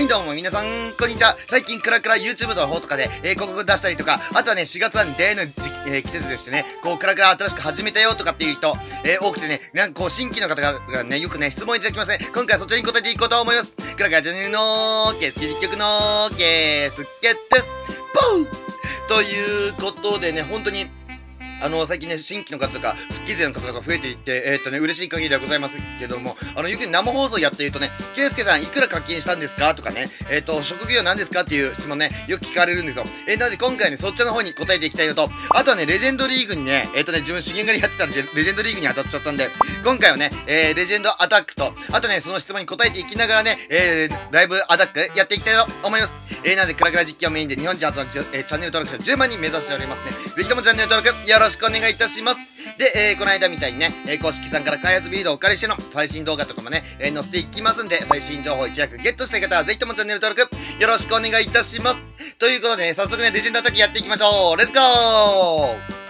はいどうも皆さん、こんにちは。最近クラクラ YouTube の方とかで、広告出したりとか、あとはね、4月は出会いの、季節でしてね、こうクラクラ新しく始めたよとかっていう人、多くてね、なんかこう新規の方がね、よくね、質問いただきますね。今回はそちらに答えていこうと思います。クラクラジャニーのーケース、結局のーケースケです。ポンということでね、本当に、最近ね、新規の方とか、復帰勢の方とか増えていって、嬉しい限りではございますけども、よく生放送やってるとね、ケイスケさんいくら課金したんですかとかね、職業なんですかっていう質問ね、よく聞かれるんですよ。なので今回ね、そっちの方に答えていきたいのと、あとはね、レジェンドリーグにね、自分資源狩りやってたんで、レジェンドリーグに当たっちゃったんで、今回はね、レジェンドアタックと、あとね、その質問に答えていきながらね、ライブアタックやっていきたいと思います。なので、クラクラ実況メインで日本人初の、チャンネル登録者10万人目指しておりますね。ぜひともチャンネル登録よろしくお願いいたします。で、この間みたいにね、公式さんから開発ビデオをお借りしての最新動画とかもね、載せていきますんで、最新情報一躍ゲットしたい方はぜひともチャンネル登録よろしくお願いいたします。ということでね、早速ね、レジェンドアタックやっていきましょう。レッツゴー。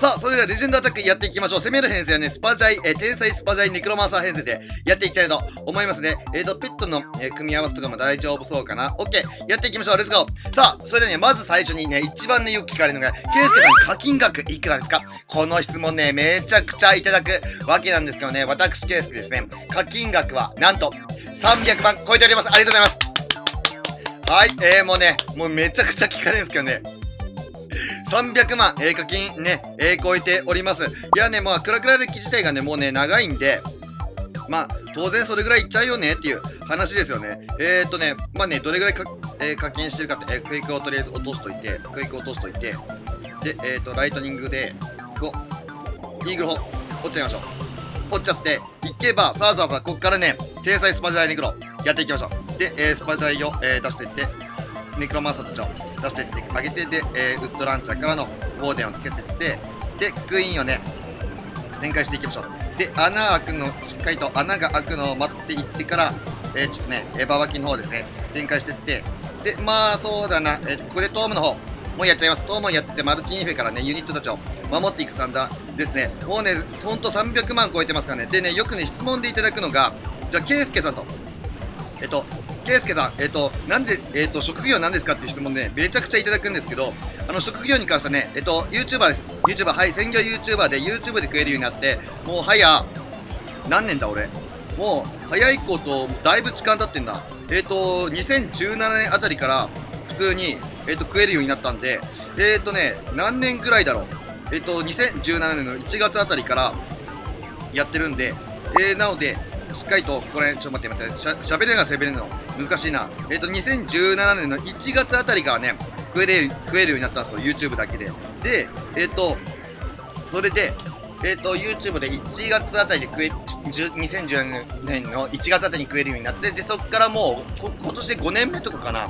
さあ、それではレジェンドアタックやっていきましょう。攻める編成はね、スパジャイ、天才スパジャイ、ネクロマンサー編成でやっていきたいと思いますね。ペットの、組み合わせとかも大丈夫そうかな。オッケー、やっていきましょう。レッツゴー。さあ、それではね、まず最初にね、一番ね、よく聞かれるのが、ケイスケさん課金額いくらですか？この質問ね、めちゃくちゃいただくわけなんですけどね、私ケイスケですね、課金額はなんと300万超えております。ありがとうございます。はい、もうね、もうめちゃくちゃ聞かれるんですけどね。300万、課金ね、超えております。いやね、まあ、クラクラ歴自体がね、もうね、長いんで、まあ、当然それぐらいいっちゃうよねっていう話ですよね。ね、まあね、どれぐらい課金してるかって、クイックをとりあえず落としといて、で、ライトニングで、ここ、イーグルホ、折っちゃいましょう。折っちゃって、いけば、さあさあさあ、こっからね、天才スパジャイネクロ、やっていきましょう。で、スパジャイを、出していって、ネクロマンサーたちを出していってあげて、で、ウッドランチャーからのウォーデンをつけていって、で、クイーンをね、展開していきましょう。で、穴開くの、しっかりと穴が開くのを待っていってから、ちょっとね、ババキの方ですね、展開していって、で、まあ、そうだな、ここでトームの方、もうやっちゃいます。トームをやってて、マルチインフェからね、ユニットたちを守っていく算段ですね。もうね、ほんと300万超えてますからね。でね、よくね、質問でいただくのが、じゃあ、ケイスケさんと、ケイスケさん、なんで、職業なんですかっていう質問で、ね、めちゃくちゃいただくんですけど、職業に関してはね、YouTuber です。YouTuber、はい、専業 YouTuber で YouTube で食えるようになって、もう早、何年だ俺。もう、早いこと、だいぶ時間経ってんだ。2017年あたりから、普通に、食えるようになったんで、ね、何年ぐらいだろう。2017年の1月あたりから、やってるんで、なので、しっかりと、これ、ちょっと待って、喋れが喋れるの難しいな。2017年の1月あたりからね、食えるようになったんですよ、YouTube だけで。で、それで、YouTube で1月あたりで2017年の1月あたりに食えるようになって、で、そっからもう、今年で5年目とかかな。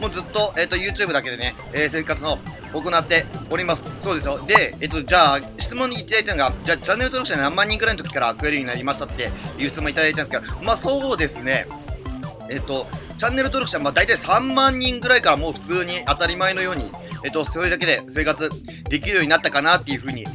もうずっと、YouTube だけでね、生活の、行っております。そうですよ。で、じゃあ、質問にいただいたのが、じゃあ、チャンネル登録者何万人くらいの時から食えるようになりましたっていう質問いただいたんですけど、まあそうですね、チャンネル登録者、まあ大体3万人ぐらいからもう普通に当たり前のように、それだけで生活できるようになったかなっていうふうに、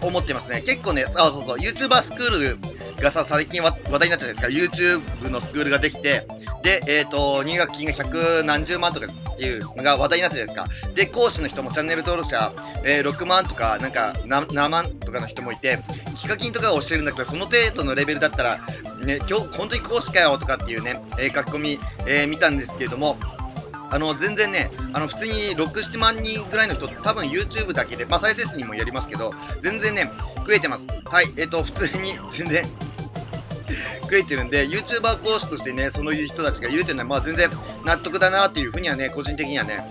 思ってますね。結構ね、あ、そうそう、YouTuber スクールがさ、最近話題になっちゃうんですか、YouTube のスクールができて、で、入学金が100何十万とかっていうのが話題になったじゃないですか。で、講師の人もチャンネル登録者、6万とか、なんか7万とかの人もいて、ヒカキンとかを教えるんだけど、その程度のレベルだったら、ね、今日、本当に講師かよとかっていうね、書き込み、見たんですけれども、全然ね、普通に6、7万人ぐらいの人、多分 YouTube だけで、まあ再生数にもやりますけど、全然ね、食えてます。はい、普通に、全然、食えてるんで、YouTuber 講師としてね、そういう人たちがいるっていうのは、まあ全然納得だなっていうふうにはね、個人的にはね、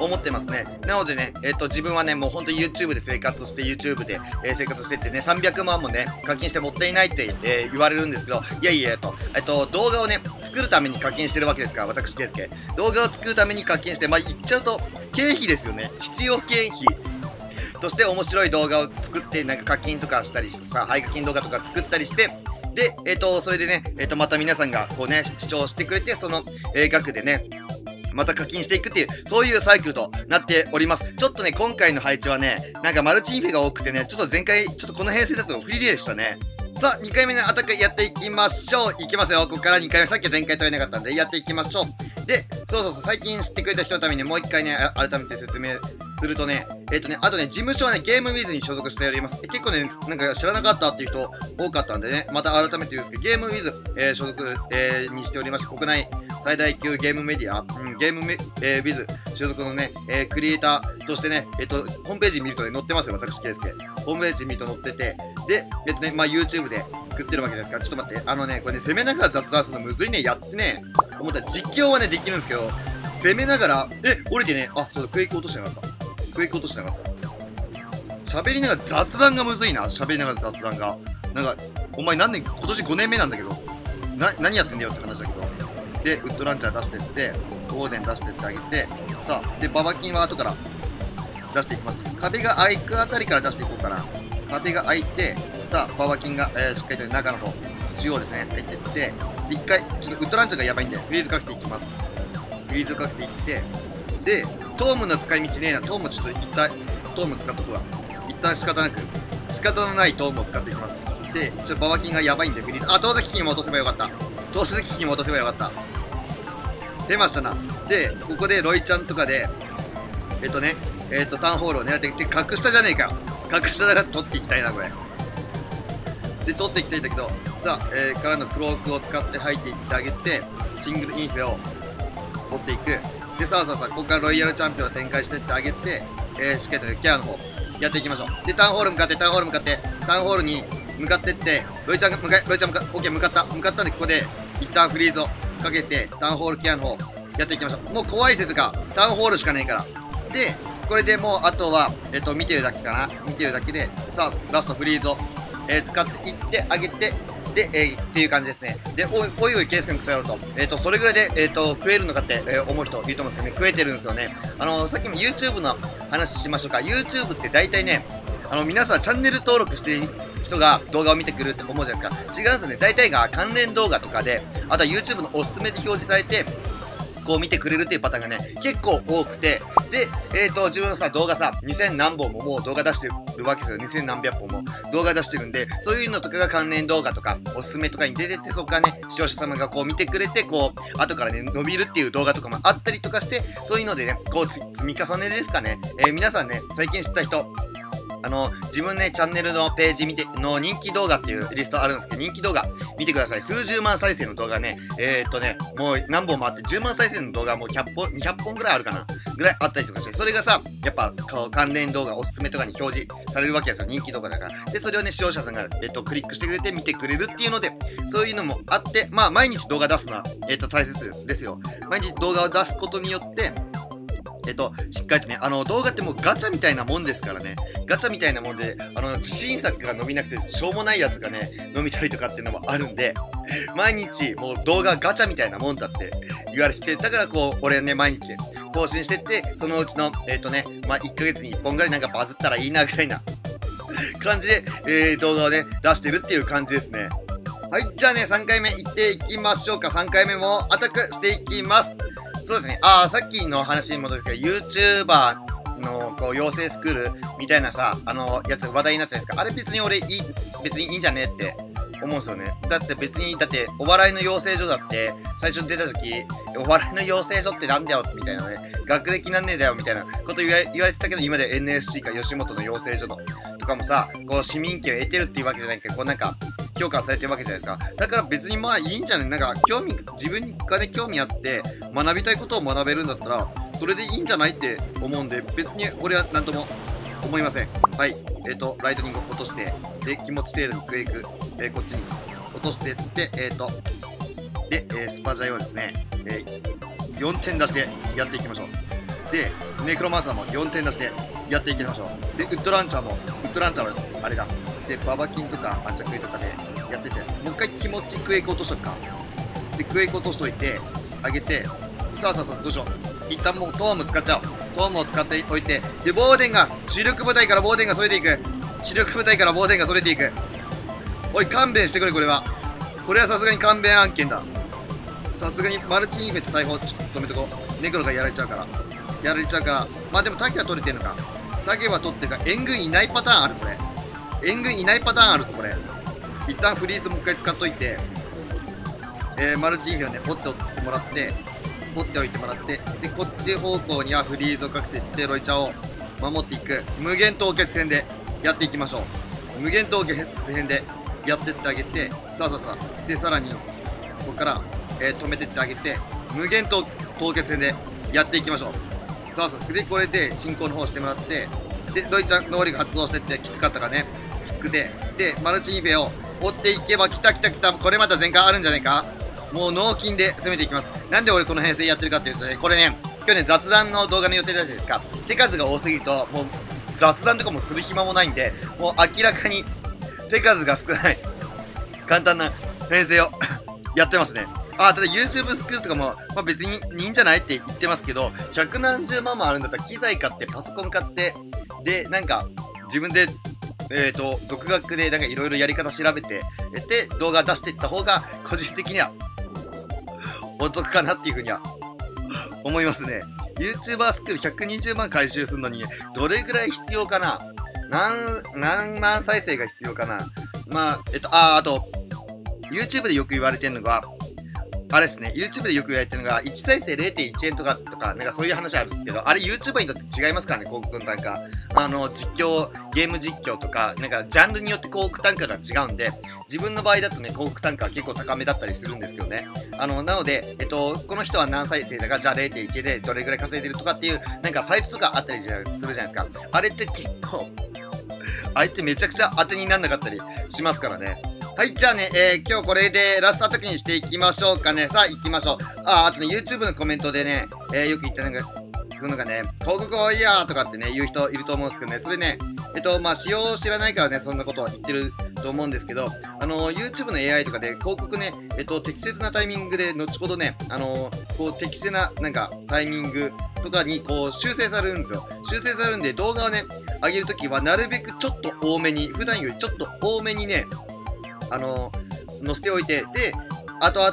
思ってますね。なのでね、自分はね、もう本当に YouTube で生活して、YouTube で、生活してってね、300万もね、課金してもったいないって、言われるんですけど、いやいや、動画をね、作るために課金してるわけですから、私、ケイスケ。動画を作るために課金して、まあ言っちゃうと、経費ですよね。必要経費。として面白い動画を作って、なんか課金とかしたりしてさ、はい、課金動画とか作ったりして、で、それでね、また皆さんがこうね、視聴してくれて、その、額でね、また課金していくっていう、そういうサイクルとなっております。ちょっとね、今回の配置はね、なんかマルチインフェが多くてね、ちょっと前回、ちょっとこの編成だと不利でしたね。さあ、2回目のアタックやっていきましょう。いきますよ。ここから2回目。さっき前回取れなかったんで、やっていきましょう。で、そう、最近知ってくれた人のためにもう1回ね、改めて説明するとね、あとね、事務所はね、ゲームウィズに所属しております。結構ね、なんか知らなかったっていう人多かったんでね、また改めて言うんですけど、ゲームウィズ、所属、にしておりまして、国内最大級ゲームメディア、ゲームウィズ所属のね、クリエイターとしてね、ホームページ見るとね、載ってますよ、私、ケイスケ。ホームページ見ると載ってて、で、ね、まあ YouTube で食ってるわけですから、ちょっと待って、これね、攻めながら雑談するのむずいね、やってね、思ったら実況はね、できるんですけど、攻めながら、降りてね、ちょっとクエイク落としてなかった。喋りながら雑談がむずいな、喋りながら雑談が。なんか、お前何年、今年5年目なんだけど、何やってんだよって話だけど。で、ウッドランチャー出してって、オーデン出してってあげて、さあ、で、ババキンは後から出していきます。壁が開くあたりから出していこうかな。壁が開いて、さあ、ババキンが、しっかりと中の方、中央ですね、入ってって、で、一回、ちょっとウッドランチャーがやばいんで、フリーズかけていきます。フリーズかけていって、で、トームの使い道ねえな。トームちょっと一旦、トーム使っとくわ。一旦仕方のないトームを使っていきます。で、ちょっとババキンがやばいんでフリーズ。あ、投石機に戻せばよかった。投石機に戻せばよかった。出ましたな。で、ここでロイちゃんとかで、タウンホールを狙っていって、格下じゃねえか。格下だから取っていきたいな、これ。で、取っていきたいんだけど、さあ、からのクロークを使って入っていってあげて、シングルインフェを取っていく。で、さあ、ここからロイヤルチャンピオンを展開してってあげて、しっかりとケアの方、やっていきましょう。で、タウンホールに向かってって、向かったんで、ここで、一旦フリーズをかけて、タウンホールケアの方、やっていきましょう。もう怖い説が、タウンホールしかねえから。で、これでもう、あとは、見てるだけかな。見てるだけで、さあ、ラストフリーズを、使っていってあげて、で、っていう感じですね。で、おいケースに腐ると。それぐらいで、食えるのかって、思う人いると思うんですけどね、食えてるんですよね。さっきも YouTube の話しましょうか。YouTube って大体ね、皆さんチャンネル登録してる人が動画を見てくるって思うじゃないですか。違うんですよね。大体が関連動画とかで、あとは YouTube のおすすめで表示されて、こう見てくれるっていうパターンがね、結構多くて、で、自分のさ、動画さ、2000何本ももう動画出してるわけですよ。2000何百本も動画出してるんで、そういうのとかが関連動画とか、おすすめとかに出てって、そこからね、視聴者様がこう見てくれて、こう、後からね、伸びるっていう動画とかもあったりとかして、そういうのでね、こう、積み重ねですかね。皆さんね、最近知った人、自分ね、チャンネルのページ見て、の人気動画っていうリストあるんですけど、人気動画見てください。数十万再生の動画ね、もう何本もあって、10万再生の動画もう100本、200本ぐらいあるかなぐらいあったりとかして、それがさ、やっぱ、関連動画、おすすめとかに表示されるわけですよ。人気動画だから。で、それをね、視聴者さんが、クリックしてくれて見てくれるっていうので、そういうのもあって、まあ、毎日動画出すのは、大切ですよ。毎日動画を出すことによって、しっかりとね、動画ってもうガチャみたいなもんですからね。ガチャみたいなもんで、自信作が伸びなくて、しょうもないやつがね、伸びたりとかっていうのもあるんで、毎日もう動画ガチャみたいなもんだって言われて、だからこう、俺ね、毎日更新してって、そのうちの、まあ、1ヶ月に1本ぐらいなんかバズったらいいなぐらいな感じで、動画をね、出してるっていう感じですね。はい、じゃあね、3回目行っていきましょうか。3回目もアタックしていきます。そうですね。さっきの話に戻るんですけど、YouTuber のこう養成スクールみたいなさ、やつ話題になっちゃうんですか。あれ別に別にいいんじゃねって思うんですよね。だってお笑いの養成所だって、最初出た時、お笑いの養成所ってなんだよみたいなね、学歴なんねえだよみたいなこと言われてたけど、今で NSC か吉本の養成所のとかもさ、こう市民権を得てるっていうわけじゃないけど、こうなんか、評価されてるわけじゃないですか。だから別にまあいいんじゃない、なんか自分がね興味あって学びたいことを学べるんだったらそれでいいんじゃないって思うんで、別に俺は何とも思いません。はい。ライトニングを落として、で、気持ち程度にクエイク、こっちに落としてって、で、スパジャイをですね、4点出してやっていきましょう。で、ネクロマンサーも4点出してやっていきましょう。で、ウッドランチャーもあれだ。で、ババキンとかアチャクイとかでやってて、もう一回気持ちクエイク落としとくか。で、クエイク落としといて、上げて、さあ、どうしよう。一旦もうトーム使っちゃおう。トームを使っておいて、で、主力部隊からボーデンがそれていく。おい、勘弁してくれ、これは。これはさすがに勘弁案件だ。さすがにマルチインフェと大砲、ちょっと止めとこう。ネクロがやられちゃうから。まあでもタケは取れてんのか。タケは取ってるか。援軍いないパターンある、これ。一旦フリーズもう一回使っといて、マルチインフィをね、掘っておいてもらって、で、こっち方向にはフリーズをかけていって、ロイチャを守っていく。無限凍結編でやっていきましょう。無限凍結編でやってってあげて、さあさあさあ。で、さらに、ここから、止めてってあげて、無限凍結編でやっていきましょう。さあさあ。で、これで進行の方してもらって、で、ロイチャ能力発動してって、きつかったからね。きつくて。で、マルチインフィを追っていけば、きたきたきた。これまた全開あるんじゃないか。もう脳筋で攻めていきます。なんで俺この編成やってるかっていうとね、これね、今日ね、雑談の動画の予定だったじゃないですか。手数が多すぎると、もう雑談とかもする暇もないんで、もう明らかに手数が少ない、簡単な編成をやってますね。あ、ただ YouTube スクールとかも、まあ、別にいいんじゃないって言ってますけど、百何十万もあるんだったら機材買って、パソコン買って、で、なんか自分で、独学でなんかいろいろやり方調べて、で、動画出していった方が、個人的には、お得かなっていうふうには思いますね。YouTuber スクール120万回収するのに、どれぐらい必要かな？何万再生が必要かな？まあ、あと、YouTube でよく言われてるのが、あれですね、YouTube でよく言われてるのが、1再生 0.1 円とか、なんかそういう話あるんですけど、あれ YouTuber にとって違いますからね、広告の単価。実況、ゲーム実況とか、なんかジャンルによって広告単価が違うんで、自分の場合だとね、広告単価は結構高めだったりするんですけどね。なので、この人は何再生だか、じゃあ 0.1 円でどれぐらい稼いでるとかっていう、なんかサイトとかあったりするじゃないですか。あれって結構、あれってめちゃくちゃ当てにならなかったりしますからね。はい、じゃあね、今日これでラストアタックにしていきましょうかね。さあ、行きましょう。あとね、YouTube のコメントでね、よく言ってなんか、のがね、広告多いやーとかってね、言う人いると思うんですけどね、それね、まあ、仕様を知らないからね、そんなことは言ってると思うんですけど、YouTube の AI とかで、広告ね、適切なタイミングで、後ほどね、こう、適正な、なんか、タイミングとかに、こう、修正されるんですよ。修正されるんで、動画をね、上げるときは、なるべくちょっと多めに、普段よりちょっと多めにね、載せておいて、で、広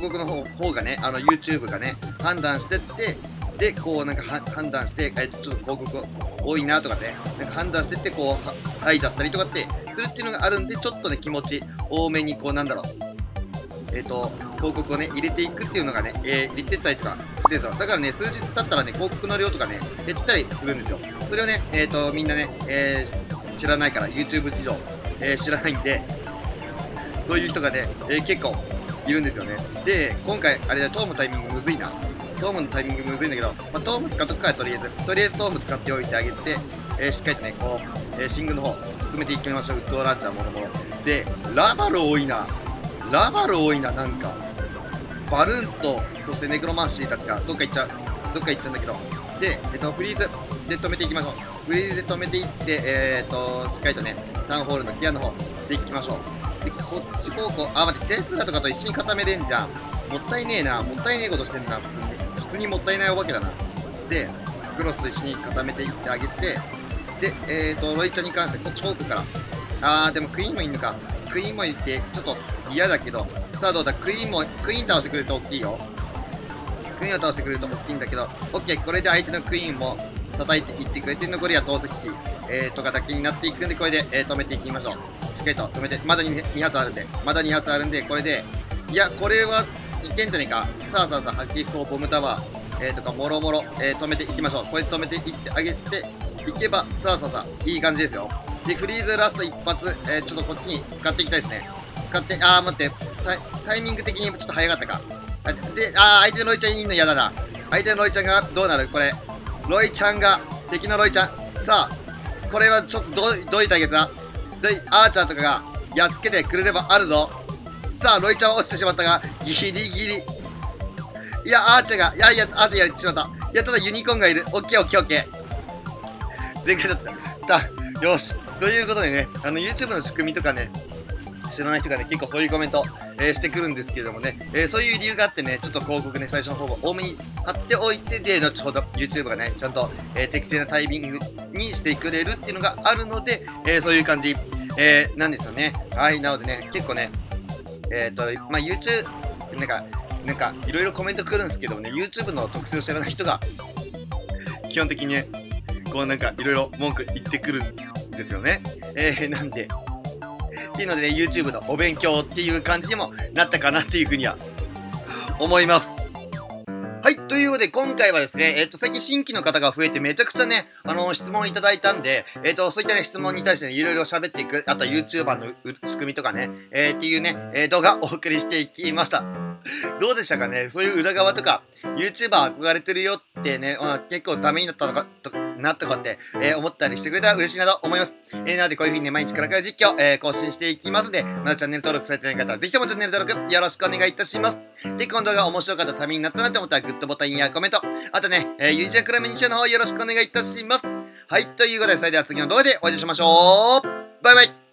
告の方がね、YouTube がね、判断してって、で、こうなんか判断して、ちょっと広告多いなとかね、なんか判断してって、こう、吐いちゃったりとかって、するっていうのがあるんで、ちょっとね、気持ち多めに、こう、なんだろう、広告をね、入れていくっていうのがね、入れてったりとかしてるんですよ。だからね、数日経ったらね、広告の量とかね、減ったりするんですよ。それをね、みんなね、知らないから、YouTube 事情。知らないんで、そういう人がね、結構いるんですよね。で、今回、あれだ、トームのタイミングむずいな。トームのタイミングむずいんだけど、まあ、トーム使っとくから、とりあえずトーム使っておいてあげて、しっかりとね、こう、シングルの方、進めていきましょう。ウッドランチャーもろもろ。で、ラバル多いな、なんか。バルーンと、そしてネクロマンシーたちが、どっか行っちゃうんだけど。で、フリーズで止めていきましょう。フリーズで止めていって、しっかりとね、タウンホールのギアの方で行きましょう。で、こっち方向、あ、待って、テスラとかと一緒に固めれんじゃん。もったいねえな、もったいねえことしてんな、普通にもったいないお化けだな。で、クロスと一緒に固めていってあげて、で、ロイちゃんに関してこっち方向から、でもクイーンもいんのか。クイーンもいって、ちょっと嫌だけど、さあどうだ、クイーン倒してくれると大きいよ。クイーンを倒してくれると大きいんだけど、オッケー、これで相手のクイーンも叩いていってくれて、残りは投石機。とかだけになっていくんで、これで、止めていきましょう。しっかりと止めて、まだ 2発あるんで、これで、いや、これはいけんじゃねえか。さあさあさあ、迫撃砲、ボムタワー、とか、もろもろ、止めていきましょう。これ止めていってあげていけば、さあさあさあ、いい感じですよ。で、フリーズラスト一発、ちょっとこっちに使っていきたいですね。使って、待って、タイミング的にちょっと早かったか。で、相手のロイちゃんいんの嫌だな。相手のロイちゃんが、どうなるこれ。ロイちゃんが、敵のロイちゃん。さあ、これはちょっとどういう対決だ？アーチャーとかがやっつけてくれればあるぞ。さあ、ロイちゃんは落ちてしまったが、ギリギリ。いや、アーチャーやってしまった。いや、ただユニコーンがいる。オッケー。全開だった。よし。ということでね、YouTube の仕組みとかね、知らない人がね、結構そういうコメント、してくるんですけれどもね、そういう理由があってね、ちょっと広告ね、最初の方も多めに貼っておいて、で、後ほど YouTube がね、ちゃんと、適正なタイミングにしてくれるっていうのがあるので、そういう感じ、なんですよね。はい、なのでね、結構ね、まあ、YouTube、なんか、いろいろコメント来るんですけどもね、YouTube の特性を知らない人が、基本的にね、こうなんか、いろいろ文句言ってくるんですよね。なんで、っていうのでね、YouTube のお勉強っていう感じにもなったかなっていうふうには思います。はい。ということで、今回はですね、最近新規の方が増えてめちゃくちゃね、質問いただいたんで、そういったね、質問に対してね、いろいろ喋っていく、あとは YouTuber の仕組みとかね、っていうね、動画をお送りしていきました。どうでしたかね？そういう裏側とか、YouTuber 憧れてるよってね、結構ダメになったのか、とかって、思ったりしてくれたら嬉しいなと思います。なのでこういう風にね、毎日からから実況、更新していきますので、まだチャンネル登録されてない方は、ぜひともチャンネル登録よろしくお願いいたします。で、この動画面白かった、ためになったなと思ったら、グッドボタンやコメント、あとね、友人やクラブ認証の方よろしくお願いいたします。はい、ということで、それでは次の動画でお会いしましょう。バイバイ。